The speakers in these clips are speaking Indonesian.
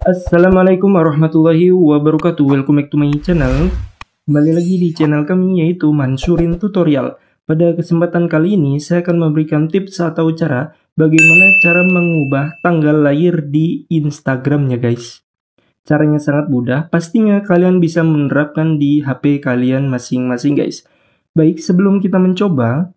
Assalamualaikum warahmatullahi wabarakatuh. Welcome back to my channel. Kembali lagi di channel kami yaitu Manshurin Tutorial. Pada kesempatan kali ini saya akan memberikan tips atau cara bagaimana cara mengubah tanggal lahir di Instagramnya guys. Caranya sangat mudah, pastinya kalian bisa menerapkan di HP kalian masing-masing guys. Baik, sebelum kita mencoba,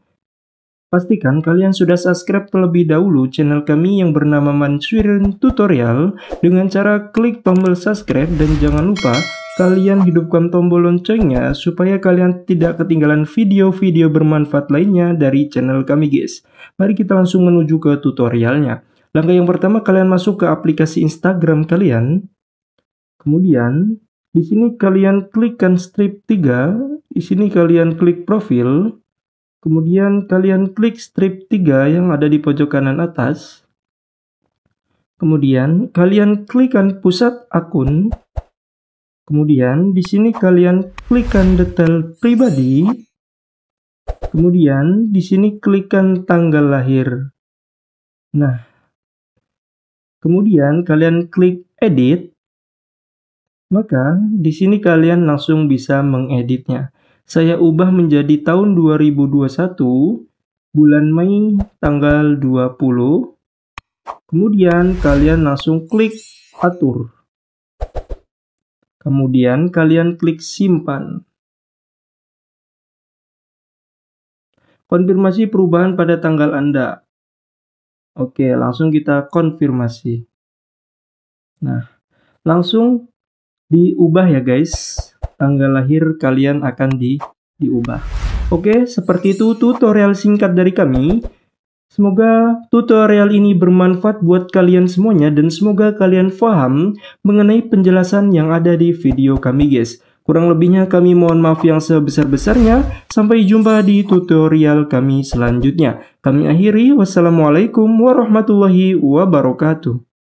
pastikan kalian sudah subscribe terlebih dahulu channel kami yang bernama Manshurin Tutorial dengan cara klik tombol subscribe, dan jangan lupa kalian hidupkan tombol loncengnya supaya kalian tidak ketinggalan video-video bermanfaat lainnya dari channel kami guys. Mari kita langsung menuju ke tutorialnya. Langkah yang pertama, kalian masuk ke aplikasi Instagram kalian. Kemudian di sini kalian klikkan strip 3, di sini kalian klik profil. Kemudian kalian klik strip 3 yang ada di pojok kanan atas. Kemudian kalian klikkan pusat akun. Kemudian di sini kalian klikkan detail pribadi. Kemudian di sini klikkan tanggal lahir. Nah, kemudian kalian klik edit. Maka di sini kalian langsung bisa mengeditnya. Saya ubah menjadi tahun 2021, bulan Mei, tanggal 20. Kemudian kalian langsung klik atur. Kemudian kalian klik simpan. Konfirmasi perubahan pada tanggal Anda. Oke, langsung kita konfirmasi. Nah, langsung diubah ya guys. Tanggal lahir kalian akan diubah. Oke, seperti itu tutorial singkat dari kami. Semoga tutorial ini bermanfaat buat kalian semuanya, dan semoga kalian paham mengenai penjelasan yang ada di video kami guys. Kurang lebihnya kami mohon maaf yang sebesar-besarnya. Sampai jumpa di tutorial kami selanjutnya. Kami akhiri, wassalamualaikum warahmatullahi wabarakatuh.